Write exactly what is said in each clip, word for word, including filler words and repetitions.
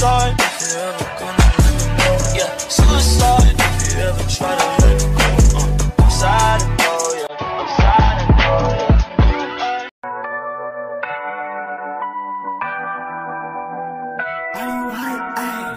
suicide if you ever gonna let me go. Yeah, suicide if you ever try to let me go. Uh, I'm sad and go, yeah. I'm sad and go, yeah. I want I.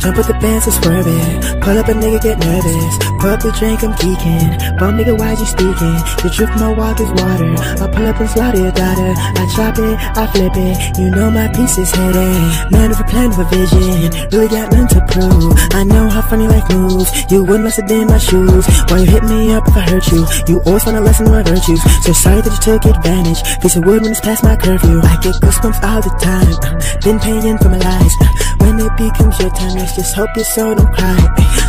Jump with the bands, I'm swerving. Pull up a nigga, get nervous. Pull up the drink, I'm geeking. Bum nigga, why'd you speaking? You drip, my walk is water. I pull up and slaughter your daughter. I chop it, I flip it. You know my piece is hidden. Man with a plan, with a vision. Really got none to prove. I know how funny life moves. You wouldn't must have been in my shoes. Why you hit me up if I hurt you? You always want a lesson in my virtues. So sorry that you took advantage. Face a word when it's past my curfew. I get goosebumps all the time. Been paying for my lies. When it becomes your time, let's just hope your soul don't cry.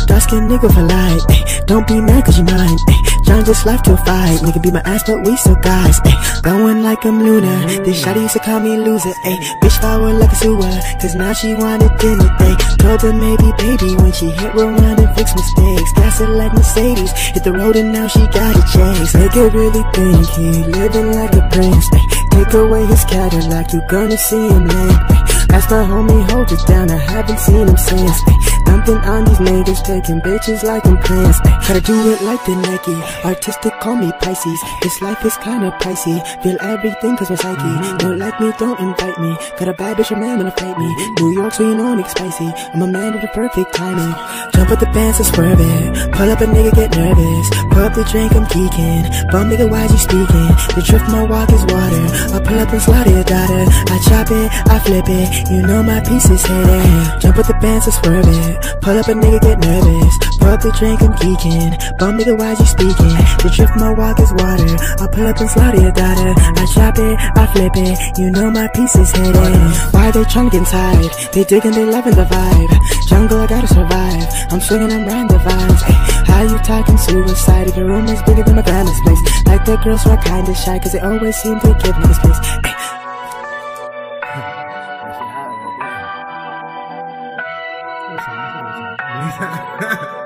Dark skin nigga for life. Don't be mad cause you mine. John just left to a fight. Nigga be my ass but we still guys. Going like I'm Luna. This shawty used to call me loser. Ay, bitch follow like a sewer. Cause now she wanted dinner. Ay, told her maybe baby when she hit rewind and fix mistakes. Gas it like Mercedes. Hit the road and now she got a chase. Nigga really think he living like a prince. Ay, take away his Cadillac. You gonna see him late. That's my homie, hold it down, I haven't seen him since. Ay, dumping on these niggas, taking bitches like I'm Prince. Gotta do it like the Nike, artistic call me Pisces. This life is kinda pricey, feel everything cause my psyche. Don't like me, don't invite me, got a bad bitch, a man wanna fight me. New York, so you know I'm spicy, I'm a man with the perfect timing. Jump with the bands, and swerve it. Pull up a nigga, get nervous. Pull up the drink, I'm geeking. Bum nigga, why'd you speaking? The drift, my walk is water. I pull up and slaughter your daughter. I chop it, I flip it. You know my piece is hidden. Jump with the bands, I swerve it. Pull up a nigga, get nervous. Pour up the drink, I'm geeking. Bum nigga, why'd you speaking? The drift, my walk is water. I pull up and slaughter your daughter. I chop it, I flip it. You know my piece is hidden. Why they tryna get inside? They digging, they loving the vibe. Jungle, I gotta survive. I'm swinging, I'm riding the vibes. Ay, how you talking suicide if your room is bigger than my grandma's place? Like the girls who are kinda shy, cause they always seem to give me space. Ay, ha ha ha.